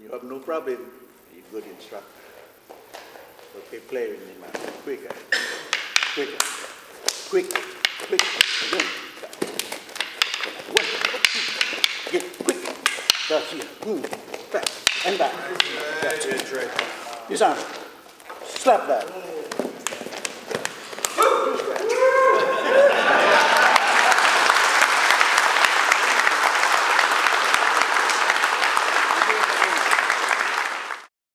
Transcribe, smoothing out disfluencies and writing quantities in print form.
and you have no problem, you're a good instructor. Okay, play with me, man. Quicker, quicker, quicker, quicker. Again. One, two, get quicker. That's it. Move back and back. That's it. Disarm. Slap that.